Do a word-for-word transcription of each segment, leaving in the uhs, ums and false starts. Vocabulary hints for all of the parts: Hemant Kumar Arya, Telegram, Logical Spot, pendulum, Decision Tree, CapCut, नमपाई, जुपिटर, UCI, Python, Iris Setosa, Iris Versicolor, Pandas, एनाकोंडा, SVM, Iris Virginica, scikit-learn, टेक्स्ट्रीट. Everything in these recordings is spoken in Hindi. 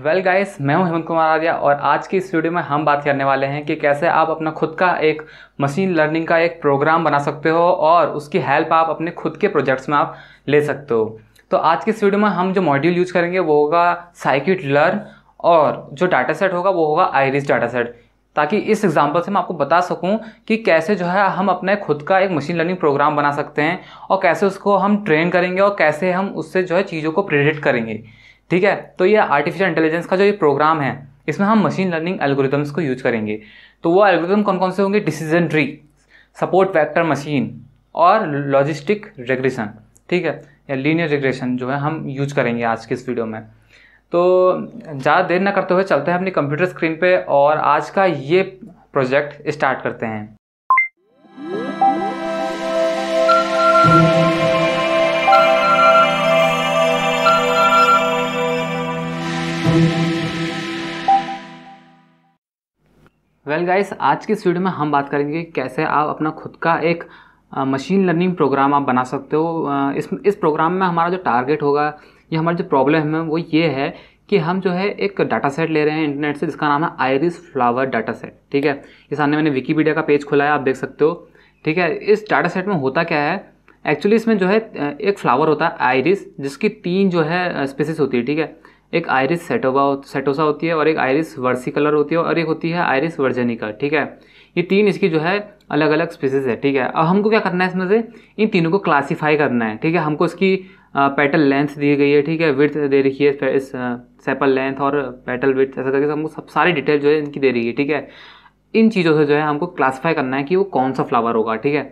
वेल well गाइस, मैं हूं हेमंत कुमार आर्या और आज की इस वीडियो में हम बात करने वाले हैं कि कैसे आप अपना खुद का एक मशीन लर्निंग का एक प्रोग्राम बना सकते हो और उसकी हेल्प आप अपने खुद के प्रोजेक्ट्स में आप ले सकते हो। तो आज की इस वीडियो में हम जो मॉड्यूल यूज करेंगे वो होगा साइकिट लर्न और जो डाटा सेट होगा वो होगा आइरिस डाटा सेट, ताकि इस एग्जाम्पल से मैं आपको बता सकूं कि कैसे जो है हम अपने खुद का एक मशीन लर्निंग प्रोग्राम बना सकते हैं और कैसे उसको हम ट्रेन करेंगे और कैसे हम उससे जो है चीज़ों को प्रेडिक्ट करेंगे। ठीक है, तो ये आर्टिफिशियल इंटेलिजेंस का जो ये प्रोग्राम है इसमें हम मशीन लर्निंग एल्गोरिथम्स को यूज करेंगे। तो वो एल्गोरिथम कौन कौन से होंगे? Decision tree, support vector machine और लॉजिस्टिक रेग्रेशन, ठीक है, या लीनियर रेग्रेशन जो है हम यूज करेंगे आज के इस वीडियो में। तो ज़्यादा देर ना करते हुए चलते हैं अपनी कंप्यूटर स्क्रीन पे और आज का ये प्रोजेक्ट स्टार्ट करते हैं। वेल गाइस, आज के इस वीडियो में हम बात करेंगे कैसे आप अपना खुद का एक मशीन लर्निंग प्रोग्राम आप बना सकते हो। इस इस प्रोग्राम में हमारा जो टारगेट होगा या हमारी जो प्रॉब्लम है वो ये है कि हम जो है एक डाटा सेट ले रहे हैं इंटरनेट से जिसका नाम है आइरिस फ्लावर डाटा सेट। ठीक है, ये सामने मैंने विकीपीडिया का पेज खोला है, आप देख सकते हो। ठीक है, इस डाटा सेट में होता क्या है एक्चुअली, इसमें जो है एक फ्लावर होता है आइरिस जिसकी तीन जो है स्पीसीज होती है। ठीक है, एक आइरिस सेटोबा सेटोसा होती है और एक आइरिस वर्सिकलर होती है और एक होती है आइरिस वर्जेनिका। ठीक है, ये तीन इसकी जो है अलग अलग स्पीसीज है। ठीक है, अब हमको क्या करना है इसमें से इन तीनों को क्लासीफाई करना है। ठीक है, हमको इसकी पेटल लेंथ दी गई है, ठीक है, विड्थ दे रखी है, इस सेपल लेंथ और पेटल विड्थ, ऐसा करके हमको सब सारी डिटेल जो है इनकी दे रही है। ठीक है, इन चीज़ों से जो है हमको क्लासीफाई करना है कि वो कौन सा फ्लावर होगा। ठीक है,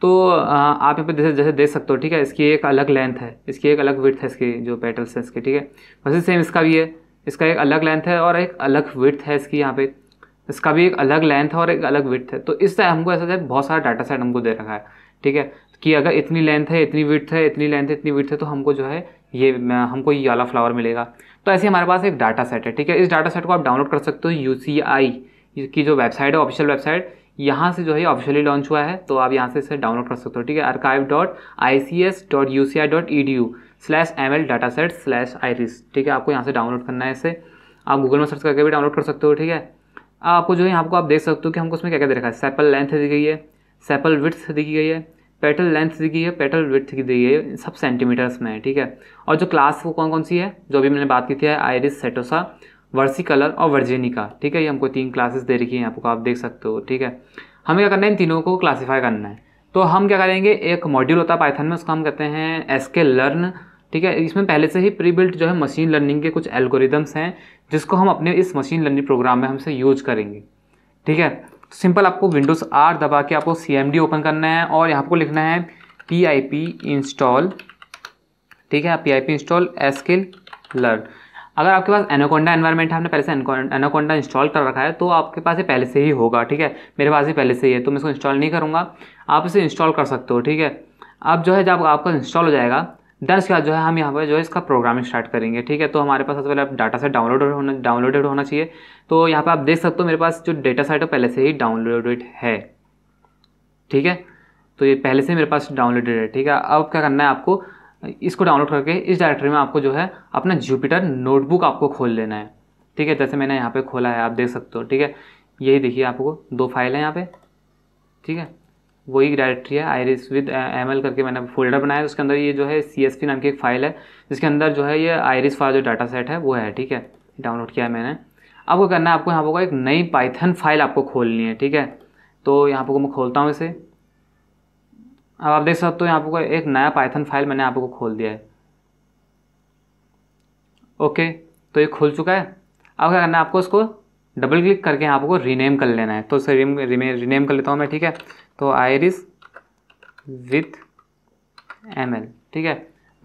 तो आप यहाँ पे जैसे जैसे देख सकते हो। ठीक है, इसकी एक अलग लेंथ है, इसकी एक अलग विड्थ है, इसकी जो पेटल्स हैं इसके। ठीक है, वैसे सेम इसका भी है, इसका एक अलग लेंथ है और एक अलग विड्थ है इसकी, यहाँ पे इसका भी एक अलग लेंथ है और एक अलग विड्थ है। तो इस तरह हमको ऐसा बहुत सारा डाटा सेट हमको दे रखा है। ठीक है, कि अगर इतनी लेंथ है, इतनी विड्थ है, इतनी लेंथ है, इतनी विड्थ है, तो हमको जो है ये हमको ये वाला फ्लावर मिलेगा। तो ऐसे हमारे पास एक डाटा सेट है। ठीक है, इस डाटा सेट को आप डाउनलोड कर सकते हो, यू सी आई की जो वेबसाइट है, ऑफिशियल वेबसाइट, यहाँ से जो है ऑफिशियली लॉन्च हुआ है, तो आप यहाँ से इसे डाउनलोड कर सकते हो। ठीक है, archive dot I C S dot U C I dot E D U slash M L data set slash iris. ठीक है, आपको यहाँ से डाउनलोड करना है इसे, आप गूगल में सर्च करके भी डाउनलोड कर सकते हो। ठीक है, आपको जो है यहाँ आप देख सकते हो कि हमको उसमें क्या क्या दे रखा है। सेपल लेंथ दी गई है, सेपल विड्थ दी गई है, पेटल लेंथ दी गई है, पेटल विड्थ दी गई है, सब सेंटीमीटर्स में है। ठीक है, और जो क्लास वो कौन कौन सी है जो अभी मैंने बात की थी, आइरिस सेटोसा, वर्सिकलर और वर्जेनिका। ठीक है, ये हमको तीन क्लासेस दे रखी हैं, आपको आप देख सकते हो। ठीक है, हमें क्या करना है इन तीनों को क्लासीफाई करना है। तो हम क्या करेंगे, एक मॉड्यूल होता है पाइथन में, उसका हम कहते हैं एस के लर्न। ठीक है, इसमें पहले से ही प्री बिल्ट जो है मशीन लर्निंग के कुछ एल्गोरिदम्स हैं जिसको हम अपने इस मशीन लर्निंग प्रोग्राम में हमसे यूज करेंगे। ठीक है, सिंपल आपको विंडोज़ आर दबा के आपको सी एम डी ओपन करना है और यहाँ आपको लिखना है पी आई पी इंस्टॉल। ठीक है, P I P install S K learn. अगर आपके पास एनाकोंडा एनवायरनमेंट है, आपने पहले से एनाकोंडा इंस्टॉल कर रखा है, तो आपके पास ये पहले से ही होगा। ठीक है, मेरे पास ये पहले से ही है तो मैं इसको इंस्टॉल नहीं करूँगा, आप इसे इंस्टॉल कर सकते हो। ठीक है, अब जो है जब आपका इंस्टॉल हो जाएगा देन उसके बाद जो है हम यहाँ पर जो है इसका प्रोग्रामिंग स्टार्ट करेंगे। ठीक है, तो हमारे पास सबसे पहले डाटा सेट डाउनलोडेड होना डाउनलोडेड होना चाहिए। तो यहाँ पर आप देख सकते हो मेरे पास जो डाटा सेट है पहले से ही डाउनलोडेड है। ठीक है, तो ये पहले से मेरे पास डाउनलोडेड है। ठीक है, अब क्या करना है आपको इसको डाउनलोड करके इस डायरेक्टरी में आपको जो है अपना जुपिटर नोटबुक आपको खोल लेना है। ठीक है, जैसे मैंने यहाँ पे खोला है, आप देख सकते हो। ठीक है, यही देखिए आपको दो फाइल हैं यहाँ पे। ठीक है, वही डायरेक्टरी है, आइरिस विद एम एल करके मैंने फोल्डर बनाया है, उसके अंदर ये जो है सी एस पी नाम की एक फाइल है जिसके अंदर जो है ये आइरिस वाला जो डाटा सेट है वो है। ठीक है, डाउनलोड किया है मैंने। आपको करना है, आपको यहाँ पर एक नई पाइथन फाइल आपको खोलनी है। ठीक है, तो यहाँ पर मैं खोलता हूँ इसे। अब आप देख सकते हो यहाँ आपको एक नया पाइथन फाइल मैंने आपको खोल दिया है। ओके, तो ये खुल चुका है। अब क्या करना है आपको इसको डबल क्लिक करके यहाँ आपको रीनेम कर लेना है, तो इसे रीनेम कर लेता हूँ मैं। ठीक है, तो आइरिस विथ एम एल, ठीक है,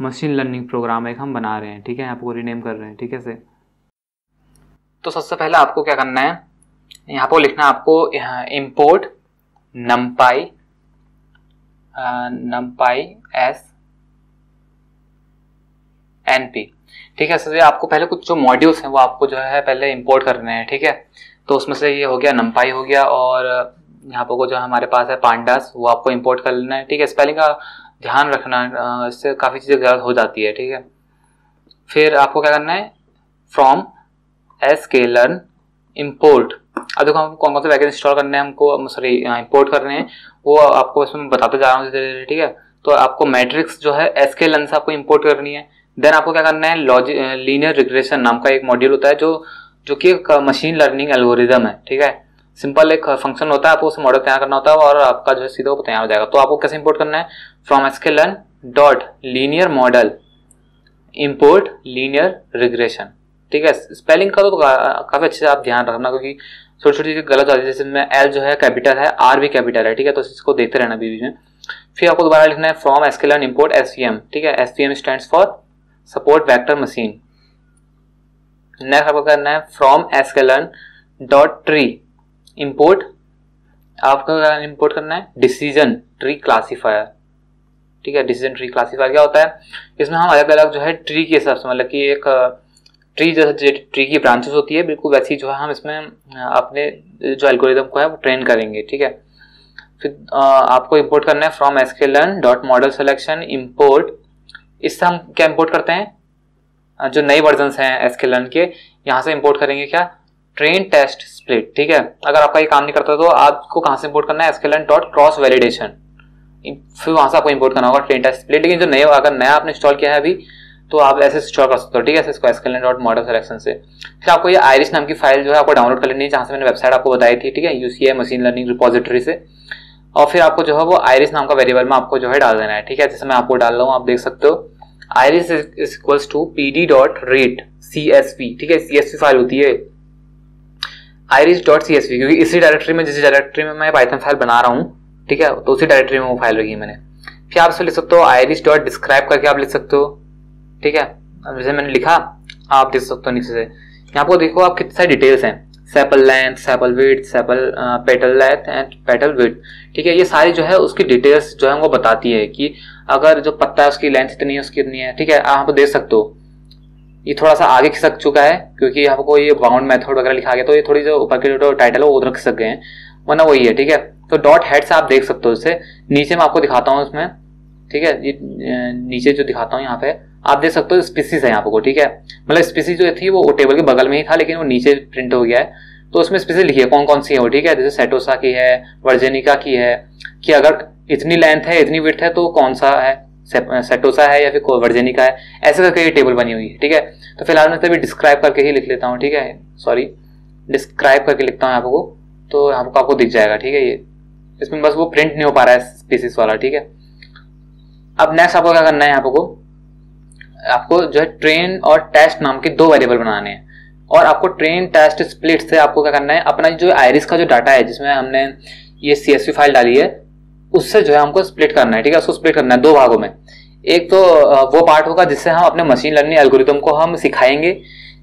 मशीन लर्निंग प्रोग्राम एक हम बना रहे हैं। ठीक है, आपको रीनेम कर रहे हैं। ठीक है से, तो सबसे पहले आपको क्या करना है यहाँ पर लिखना है आपको import नमपाई नमपाई as N P. ठीक है, सर आपको पहले कुछ जो मॉड्यूल्स हैं वो आपको जो है पहले इंपोर्ट करने हैं। ठीक है, तो उसमें से ये हो गया नमपाई हो गया और यहाँ पर जो हमारे पास है पांडास वो आपको इंपोर्ट कर लेना है। ठीक है, स्पेलिंग का ध्यान रखना, इससे काफ़ी चीज़ें गलत हो जाती है। ठीक है, फिर आपको क्या करना है फ्रॉम scikit-learn import। अब देखो हम कौन कौन से पैकेज इंस्टॉल करने हैं, हमको सॉरी इंपोर्ट करने हैं, वो आपको इसमें बताते जा रहा हूँ धीरे धीरे, ठीक है। तो आपको मैट्रिक्स जो है scikit-learn से आपको इंपोर्ट करनी है। देन आपको क्या करना है, लॉजि लीनियर रिग्रेशन नाम का एक मॉड्यूल होता है जो जो कि एक मशीन लर्निंग एल्गोरिदम है, ठीक है। सिंपल एक फंक्शन होता है, आपको उसे मॉडल तैयार करना होता है और आपका जो है सीधा वो तैयार हो जाएगा। तो आपको कैसे इंपोर्ट करना है, from scikit-learn dot linear model import linear regression, ठीक है। स्पेलिंग का तो काफ़ी अच्छे से आप ध्यान रखना क्योंकि छोटी छोटी गलत आती है, जैसे मैं एल जो है कैपिटल है, आर भी कैपिटल है, ठीक है। तो इसको देखते रहना बीच में। फिर आपको दोबारा लिखना है from scikit-learn import S V M, ठीक है। S V M stands for support vector machine. Next आपको करना है from scikit-learn dot tree import, आपको इंपोर्ट करना है डिसीजन ट्री क्लासीफायर, ठीक है। डिसीजन ट्री क्लासीफायर क्या होता है, इसमें हम अलग अलग जो है ट्री के हिसाब से, मतलब कि एक ट्री जैसे ट्री की ब्रांचेस होती है, बिल्कुल वैसी जो है हम इसमें अपने जो एल्गोरिदम को है वो ट्रेन करेंगे, ठीक है। फिर आपको इंपोर्ट करना है from scikit-learn dot model selection import. इससे हम क्या इंपोर्ट करते हैं, जो नए वर्जन्स हैं scikit-learn के, यहाँ से इंपोर्ट करेंगे क्या, ट्रेन टेस्ट स्प्लिट, ठीक है। अगर आपका ये काम नहीं करता तो आपको कहाँ से इंपोर्ट करना है, scikit-learn डॉट क्रॉस वैलिडेशन, फिर वहाँ से आपको इंपोर्ट करना होगा ट्रेन टेस्ट स्प्लिट। लेकिन जो नए अगर नया आपने इंस्टॉल किया है अभी तो आप ऐसे इंस्टॉल कर सकते हो, ठीक है, इसको scikit-learn डॉट मॉडल सिलेक्शन से। फिर आपको ये आयरिस नाम की फाइल जो है आपको डाउनलोड कर लेनी है, जहाँ से मैंने वेबसाइट आपको बताई थी, ठीक है, U C I machine learning repository से। और फिर आपको जो है वो आयरिस नाम का वेरिएबल में आपको जो है डाल देना है, ठीक है, जैसे मैं आपको डाल रहा हूँ, आप देख सकते हो iris is equals to P D dot read C S V, ठीक है, सी एस वी फाइल होती है iris dot C S V, क्योंकि इसी डायरेक्टरी में, जिस डायरेक्टरी में मैं पाइथन फाइल बना रहा हूँ, ठीक है, तो उसी डायरेक्टरी में वो फाइल रखी मैंने। फिर आप इसे लिख सकते हो आयरिस डॉट डिस्क्राइब करके आप लिख सकते हो, ठीक है, जैसे मैंने लिखा आप देख सकते हो नीचे से। यहाँ पर देखो आप कितने सारी डिटेल्स हैं, sepal length, sepal width, sepal petal length and petal width, ठीक है। ये सारी जो है उसकी डिटेल्स जो है हमको बताती है कि अगर जो पत्ता है उसकी लेंथ इतनी है, उसकी इतनी है, ठीक है, आप देख सकते हो। ये थोड़ा सा आगे खिसक चुका है क्योंकि आपको ये बाउंड मेथड वगैरह लिखा गया, तो ये थोड़ी जो ऊपर के जो टाइटल है वो उधर खिसक गए हैं, वरना वही है, ठीक है। तो डॉट हेड से आप देख सकते हो, इसे नीचे मैं आपको दिखाता हूँ उसमें, ठीक है, ये नीचे जो दिखाता हूँ यहाँ पे आप देख सकते हो स्पीसीज है यहाँ पर, ठीक है, मतलब स्पीसीज जो थी वो टेबल के बगल में ही था लेकिन वो नीचे प्रिंट हो गया है। तो उसमें स्पीसीज लिखी है कौन कौन सी है वो, ठीक है, जैसे सेटोसा की है, वर्जेनिका की है, कि अगर इतनी लेंथ है इतनी विड्थ है तो कौन सा है, सेटोसा है या फिर वर्जेनिका है, ऐसे करके ये टेबल बनी हुई है, ठीक है। तो फिलहाल मैं तभी डिस्क्राइब करके ही लिख लेता हूँ, ठीक है, सॉरी डिस्क्राइब करके लिखता हूँ आपको, तो आपको आपको दिख जाएगा, ठीक है। ये इसमें बस वो प्रिंट नहीं हो पा रहा है स्पीसीज वाला, ठीक है। अब नेक्स्ट आपको क्या करना है, आपको आपको जो है ट्रेन और टेस्ट नाम के दो वेरिएबल बनाने हैं, और आपको ट्रेन टेस्ट स्प्लिट से आपको क्या करना है, अपना जो आयरिस का जो डाटा है जिसमें हमने ये सीएसवी फाइल डाली है उससे जो है हमको स्प्लिट करना है, ठीक है, उसको स्प्लिट करना है दो भागों में। एक तो वो पार्ट होगा जिससे हम अपने मशीन लर्निंग एल्गोरिथम को हम सिखाएंगे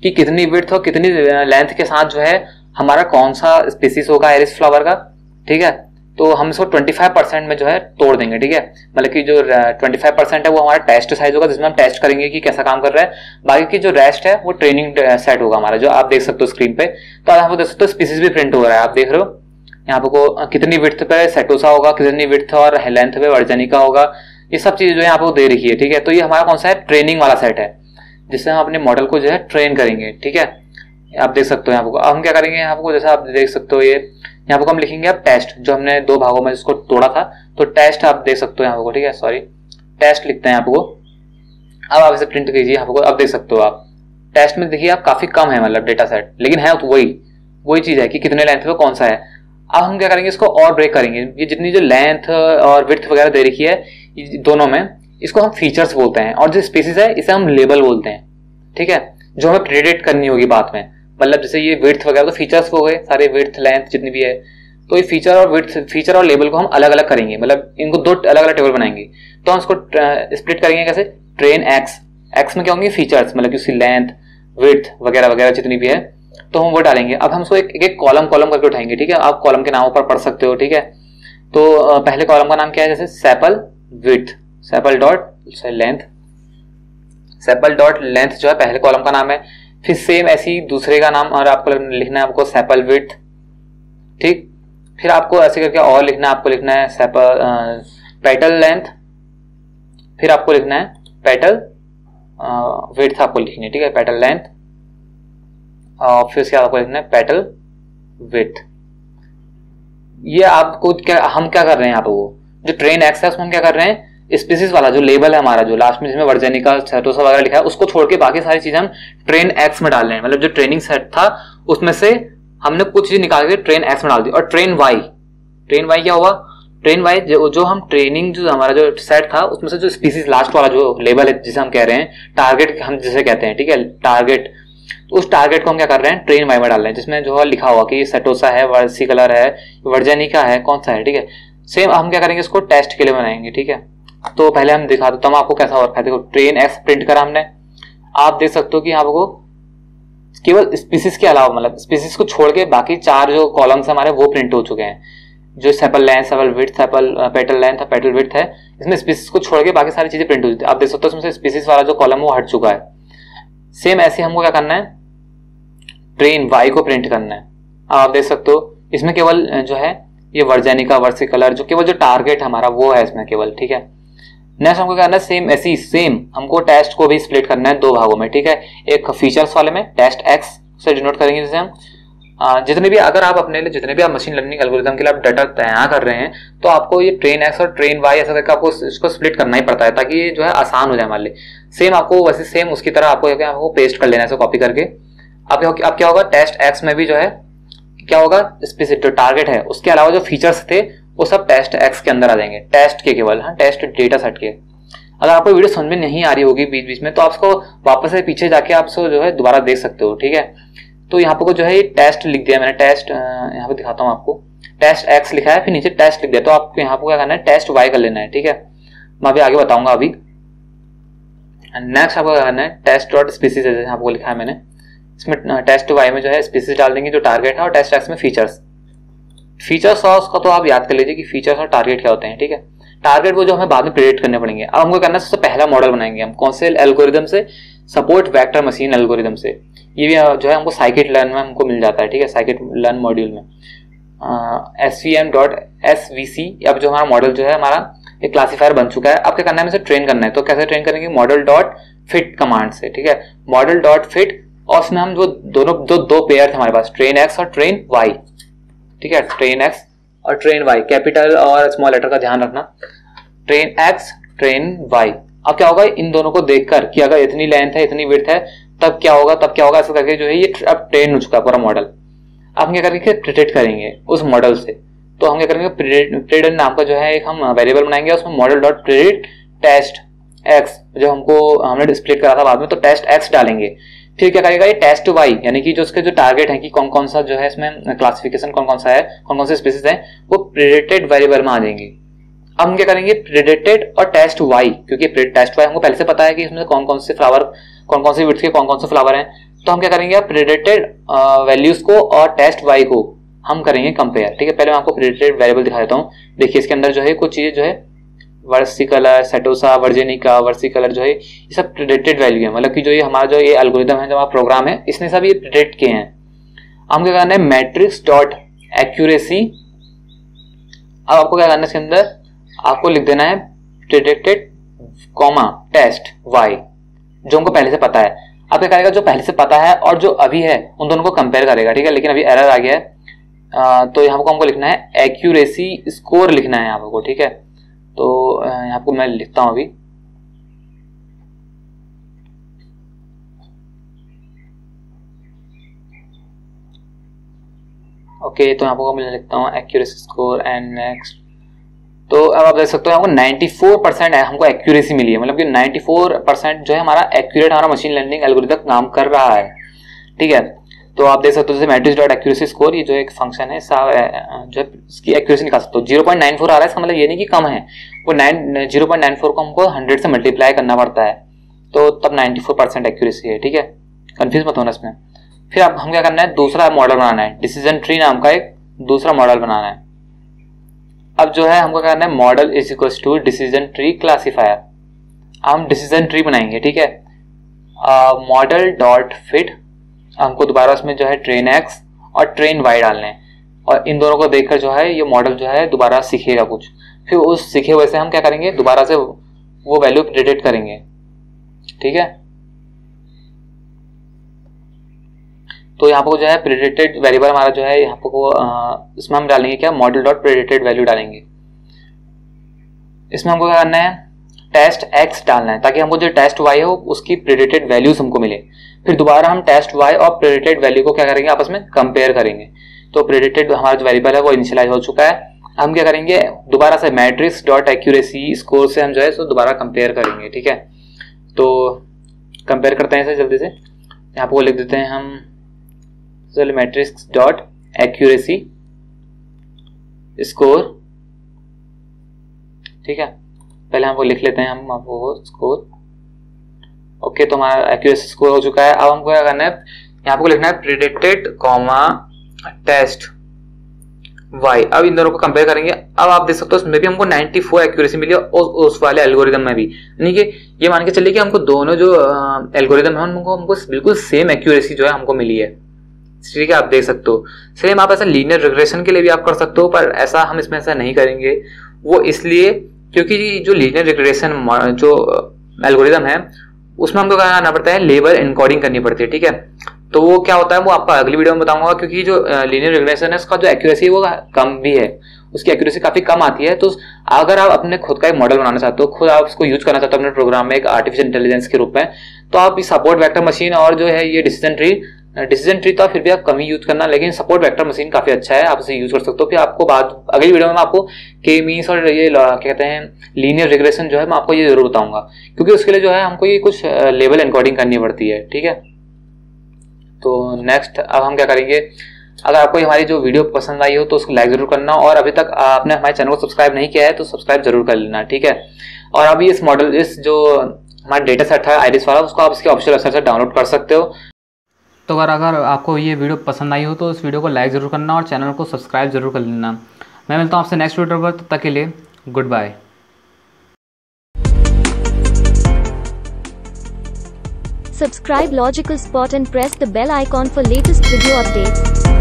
कि कितनी विड्थ और कितनी लेंथ के साथ जो है हमारा कौन सा स्पीसीज होगा आयरिस फ्लावर का, ठीक है। तो हम इसको पच्चीस परसेंट में जो है तोड़ देंगे, ठीक है, मतलब कि जो पच्चीस परसेंट है वो हमारा टेस्ट साइज होगा जिसमें हम टेस्ट करेंगे कि कैसा काम कर रहा है, बाकी की जो रेस्ट है वो ट्रेनिंग सेट होगा हमारा, जो आप देख सकते हो स्क्रीन पे। तो आप देख सकते हो स्पीसीज भी प्रिंट हो रहा है, आप देख रहे हो यहाँ आपको कितनी विड्थ पे सेटोसा होगा, कितनी विड्थ और लेंथ पे वर्जेनिका होगा, ये सब चीज़ जो है आपको दे रही है, ठीक है। तो ये हमारा कौन सा है, ट्रेनिंग वाला सेट है जिससे हम अपने मॉडल को जो है ट्रेन करेंगे, ठीक है, आप देख सकते हो। यहाँ आपको हम क्या करेंगे, आपको जैसा आप देख सकते हो ये यहाँ पर हम लिखेंगे अब टेस्ट, जो हमने दो भागों में जिसको तोड़ा था, तो टेस्ट आप देख सकते हो यहाँ को, ठीक है, सॉरी टेस्ट लिखते हैं आपको। अब आप इसे प्रिंट कीजिए आपको, अब देख सकते हो आप टेस्ट में देखिए आप काफ़ी कम है मतलब डेटा सेट, लेकिन है तो वही वही चीज़ है कि कितने लेंथ पे कौन सा है। अब हम क्या करेंगे, इसको और ब्रेक करेंगे, ये जितनी जो लेंथ और विड्थ वगैरह दे रखी है दोनों में, इसको हम फीचर्स बोलते हैं, और जो स्पीसीज है इसे हम लेबल बोलते हैं, ठीक है, जो हमें प्रेडिक्ट करनी होगी बाद में, मतलब जैसे ये विड्थ वगैरह तो फीचर्स हो गए सारे, विड्थ लेंथ जितनी भी है, तो ये फीचर और विड्थ फीचर और लेबल को हम अलग अलग करेंगे, मतलब इनको दो अलग अलग टेबल बनाएंगे। तो हम इसको स्प्लिट करेंगे कैसे, ट्रेन एक्स, एक्स में क्या होंगे फीचर्स, मतलब कि उसकी लेंथ विड्थ वगैरह वगैरह जितनी भी है, तो हम वो डालेंगे। अब हम उसको एक एक कॉलम कॉलम करके उठाएंगे, ठीक है, आप कॉलम के नामों पर पढ़ सकते हो, ठीक है। तो पहले कॉलम का नाम क्या है, जैसे sepal width, sepal dot length, sepal dot length जो है पहले कॉलम का नाम है। फिर सेम ऐसी दूसरे का नाम, और आपको लिखना है आपको सैपल विड्थ, ठीक। फिर आपको ऐसे करके और लिखना है, आपको लिखना है सैपल पेटल लेंथ, फिर आपको लिखना है पेटल विड्थ आपको लिखनी है, ठीक है, पेटल लेंथ। और फिर उसके बाद आपको लिखना है पेटल विथ। ये आपको क्या, हम क्या कर रहे हैं यहाँ पे, वो जो ट्रेन एक्स है उसमें हम क्या कर रहे हैं, स्पीसीज वाला जो लेबल है हमारा जो लास्ट में जिसमें वर्जेनिका सेटोसा वगैरह लिखा है उसको छोड़ के बाकी सारी चीजें हम ट्रेन एक्स में डाल रहे हैं। मतलब जो ट्रेनिंग सेट था उसमें से हमने कुछ चीज निकाल के ट्रेन एक्स में डाल दी। और ट्रेन वाई, ट्रेन वाई क्या हुआ, ट्रेन वाई जो, जो हम ट्रेनिंग जो हमारा जो सेट था उसमें से जो स्पीसीज लास्ट वाला जो लेबल है जिसे हम कह रहे हैं टारगेट, हम जिसे कहते हैं ठीक है टारगेट, तो उस टारगेट को हम क्या कर रहे हैं ट्रेन वाई में डाल रहे हैं, जिसमें जो है लिखा हुआ कि सेटोसा है, वर्सिकलर है, वर्जेनिका है, कौन सा है ठीक है। सेम हम क्या करेंगे इसको टेस्ट के लिए बनाएंगे ठीक है। तो पहले हम दिखा देता हूँ आपको कैसा हो रखा है। देखो ट्रेन एक्स प्रिंट करा हमने, आप देख सकते हो कि आपको केवल स्पीसीज के अलावा मतलब स्पीसीज को छोड़ के बाकी चार जो कॉलम्स हमारे वो प्रिंट हो चुके हैं, जो sepal length, sepal width, sepal petal length है, पेटल विड्थ है, इसमें स्पीसीज को छोड़ के बाकी सारी चीजें प्रिंट हो चुकी है। आप देख सकते हो इसमें से स्पीसीज वाला जो कॉलम वो हट चुका है। सेम ऐसे हमको क्या करना है ट्रेन वाई को प्रिंट करना है। आप देख सकते हो इसमें केवल जो है ये वर्जेनिका, वर्सिकलर जो केवल जो टारगेट हमारा वो है इसमें केवल ठीक है। नेक्स्ट हमको क्या करना है सेम ऐसी सेम हमको टेस्ट को भी स्प्लिट करना है दो भागों में ठीक है। एक फीचर्स वाले में टेस्ट एक्स से डिनोट करेंगे जिसे हम आ, जितने भी अगर आप अपने लिए जितने भी आप मशीन लर्निंग एल्गोरिथम के लिए आप डाटा तैयार कर रहे हैं तो आपको ये ट्रेन एक्स और ट्रेन वाई ऐसा करके आपको इसको स्प्लिट करना ही पड़ता है ताकि ये जो है आसान हो जाए हमारे लिए। सेम आपको वैसे सेम उसकी तरह आपको आपको पेस्ट कर लेना है, इसको कॉपी करके। अब अब क्या होगा टेस्ट एक्स में भी जो है क्या होगा स्पेसिफिक जो टारगेट है उसके अलावा जो फीचर्स थे वो सब टेस्ट एक्स के अंदर आ जाएंगे, टेस्ट के केवल हाँ टेस्ट डेटा सेट के। अगर आपको वीडियो समझ में नहीं आ रही होगी बीच बीच में तो आपको वापस से पीछे जाके आप जो है दोबारा देख सकते हो ठीक है। तो यहाँ पर जो है टेस्ट लिख दिया मैंने, टेस्ट यहाँ पे दिखाता हूँ आपको, टेस्ट एक्स लिखा है फिर नीचे टेस्ट लिख दिया। तो आपको यहाँ पर क्या करना है टेस्ट वाई कर लेना है ठीक है, मैं अभी आगे बताऊंगा। अभी नेक्स्ट आपको क्या करना है टेस्ट डॉट स्पीसीज जैसे आपको लिखा है मैंने, इसमें टेस्ट वाई में जो है स्पीसीज डाल देंगे जो टारगेट है और टेस्ट एक्स में फीचर्स। फीचर्स और उसका तो आप याद कर लीजिए कि फीचर्स और टारगेट क्या होते हैं ठीक है। टारगेट वो जो हमें बाद में प्रेडिक्ट करने पड़ेंगे। अब हमको करना है सबसे पहला मॉडल बनाएंगे हम कौन से एल्गोरिदम से, सपोर्ट वेक्टर मशीन एल्गोरिदम से। ये भी जो है हमको साइकिट लर्न में हमको मिल जाता है ठीक है, साइकिट लर्न मॉड्यूल में S V M dot S V C. अब जो हमारा मॉडल जो है हमारा एक क्लासीफायर बन चुका है, अब क्या करना है हमें ट्रेन करना है। तो कैसे ट्रेन करेंगे मॉडल डॉट फिट कमांड से ठीक है, मॉडल डॉट फिट। और उसमें हम जो दोनों दो दो पेयर थे हमारे पास ट्रेन एक्स और ट्रेन वाई ठीक है, ट्रेन एक्स और ट्रेन वाई, कैपिटल और स्मॉल लेटर का ध्यान रखना, ट्रेन एक्स ट्रेन वाई। अब क्या होगा इन दोनों को देखकर कि अगर इतनी लेंथ है इतनी विड्थ है तब क्या होगा तब क्या होगा ऐसा करके जो है ये अब ट्रेन हो चुका है पूरा मॉडल। अब हम क्या करेंगे प्रिडिक्ट करेंगे उस मॉडल से। तो हम क्या करेंगे प्रिडिक्ट नाम का जो है एक हम वेरिएबल बनाएंगे, उसमें model dot predict test X जो हमको हमने डिस्प्ले करा था बाद में, तो टेस्ट एक्स डालेंगे। फिर क्या करेगा ये टेस्ट वाई यानी कि जो उसके जो टारगेट है कि कौन कौन सा जो है इसमें क्लासिफिकेशन कौन कौन सा है, कौन कौन से स्पीसीज हैं, वो प्रेडिक्टेड वेरिएबल में आ जाएंगे। अब हम क्या करेंगे प्रेडिक्टेड और टेस्ट वाई, क्योंकि टेस्ट वाई हमको पहले से पता है कि इसमें कौन कौन से फ्लावर कौन कौन से विड्थ के कौन कौन से फ्लावर हैं, तो हम क्या करेंगे प्रेडिक्टेड वैल्यूज को और टेस्ट वाई को हम करेंगे कंपेयर ठीक है। पहले मैं आपको प्रेडिक्टेड वेरिएबल दिखा देता हूँ। देखिए इसके अंदर जो है कुछ चीजें जो है वर्सिकलर, सेटोसा, वर्जेनिका, वर्सिकलर जो है ये सब प्रेडिक्टेड वैल्यू है, मतलब कि जो ये हमारा जो ये एल्गोरिथम है जो हमारा प्रोग्राम है इसने सब ये प्रेडिक्ट किए हैं। हम क्या करना है मैट्रिक्स डॉट एक्यूरेसी। अब आपको क्या करना है इसके अंदर आपको लिख देना है प्रेडिक्टेड कॉमा टेस्ट वाई जो हमको पहले से पता है। अब क्या करेगा जो पहले से पता है और जो अभी है उन दोनों को कंपेयर करेगा ठीक है, लेकिन अभी एरर आ गया है आ, तो यहाँ को हमको लिखना है एक्यूरेसी स्कोर लिखना है यहाँ को ठीक है। तो यहाँ को मैं लिखता हूं अभी ओके, तो यहाँ को मैं लिखता हूँ एक्यूरेसी स्कोर एंड नेक्स्ट। तो अब आप देख सकते हो हमको चौरानवे परसेंट हमको एक्यूरेसी मिली है, मतलब कि चौरानवे परसेंट जो है हमारा एक्यूरेट हमारा मशीन लर्निंग एल्गोरिथम काम कर रहा है ठीक है। तो आप देख सकते हो जैसे मैट्रिक्स डॉट एक्यूरेसी स्कोर ये जो एक फंक्शन है जो है इसकी एक्यूरेसी निकाल सकते हो। जीरो पॉइंट नाइन फोर आ रहा है इसका मतलब ये नहीं कि कम है, वो nine zero point nine four को हमको हंड्रेड से मल्टीप्लाई करना पड़ता है तो तब नाइन्टी फोर परसेंट एक्यूरेसी है ठीक है, कन्फ्यूज मत होना इसमें। फिर अब हम क्या करना है दूसरा मॉडल बनाना है, डिसीजन ट्री नाम का एक दूसरा मॉडल बनाना है। अब जो है हमको करना है model is equal to decision tree classifier, हम डिसीजन ट्री बनाएंगे ठीक है। मॉडल डॉट फिट हमको दोबारा उसमें जो है ट्रेन एक्स और ट्रेन वाई डालने हैं और इन दोनों को देखकर जो है ये मॉडल जो है दोबारा सीखेगा कुछ, फिर उस सीखे हुए से हम क्या करेंगे दोबारा से वो वैल्यू प्रेडिक्ट करेंगे ठीक है। तो यहाँ पर जो है प्रेडिक्टेड वेरिएबल हमारा जो है यहाँ पर इसमें हम डालेंगे क्या, मॉडल डॉट प्रेडिक्टेड वैल्यू डालेंगे। इसमें हमको क्या करना है, टेस्ट एक्स डालना है ताकि हमको जो टेस्ट वाई हो उसकी प्रेडिक्टेड वैल्यूज हमको मिले। फिर दोबारा हम टेस्ट वाई और प्रेडिक्टेड वैल्यू को क्या करेंगे, आपस में कंपेयर करेंगे। तो प्रेडिक्टेड हमारा जो वेरिएबल है वो इनिशियलाइज हो चुका है। हम क्या करेंगे, दोबारा से मैट्रिक्स डॉट एक्यूरेसी स्कोर से हम जो है सो दोबारा कंपेयर करेंगे। ठीक है, तो कंपेयर करते हैं इसे जल्दी से। यहाँ पर लिख देते हैं हम चलिए मैट्रिक्स डॉट एक्यूरेसी स्कोर। ठीक है, पहले हमको लिख लेते हैं हम आपको स्कोर। ओके, तो हमारा एक्यूरेसी स्कोर हो चुका है। अब हमको क्या करना है, यहाँ पर लिखना है प्रेडिक्टेड कॉमा टेस्ट वाई। अब इन दोनों को कंपेयर करेंगे। अब आप देख सकते हो इसमें भी हमको नाइंटी फोर एक्यूरेसी मिली और उस वाले एल्गोरिदम में भी, यानी कि ये मान के चलिए कि हमको दोनों जो एल्गोरिदम है उनको हमको बिल्कुल सेम एक्यूरेसी जो है हमको मिली है। ठीक है, आप देख सकते हो। सेम आप ऐसा लीनियर रिग्रेशन के लिए भी आप कर सकते हो, पर ऐसा हम इसमें ऐसा नहीं करेंगे। वो इसलिए क्योंकि जो लीनियर रिग्रेशन जो एल्गोरिदम है उसमें हमको क्या करना पड़ता है, लेबल एनकोडिंग करनी पड़ती है। ठीक है, तो वो क्या होता है वो आपका अगली वीडियो में बताऊंगा, क्योंकि जो लीनियर रिग्रेशन है उसका जो एक्यूरेसी है वो कम भी है, उसकी एक्यूरेसी काफी कम आती है। तो अगर आप अपने खुद का एक मॉडल बनाना चाहते हो, खुद आप उसको यूज करना चाहते हो अपने प्रोग्राम में एक आर्टिफिशियल इंटेलिजेंस के रूप में, तो आप इस सपोर्ट वेक्टर मशीन और जो है ये डिसीजन ट्री डिसीजन ट्री तो फिर भी आप कम ही यूज करना, लेकिन सपोर्ट वेक्टर मशीन काफी अच्छा है, आप इसे यूज कर सकते हो। फिर आपको बाद अगली वीडियो में आपको के मीन्स और ये क्या कहते हैं लीनियर रिग्रेशन जो है मैं आपको ये जरूर बताऊंगा, क्योंकि उसके लिए जो है हमको ये कुछ लेवल एनकोडिंग करनी पड़ती है। ठीक है, तो नेक्स्ट अब हम क्या करेंगे, अगर आपको हमारी जो वीडियो पसंद आई हो तो उसको लाइक जरूर करना, और अभी तक आपने हमारे चैनल को सब्सक्राइब नहीं किया है तो सब्सक्राइब जरूर कर लेना। ठीक है, और अभी इस मॉडल इस जो हमारा डेटा सेट है आइरिस वाला उसको आप इसके ऑफिशियल वेबसाइट से डाउनलोड कर सकते हो। तो अगर अगर आपको ये वीडियो पसंद आई हो तो इस वीडियो को लाइक ज़रूर करना और चैनल को सब्सक्राइब जरूर कर लेना। मैं मिलता हूँ आपसे नेक्स्ट वीडियो पर, तब तक के लिए goodbye. Subscribe Logical Spot and press the bell icon for latest video updates.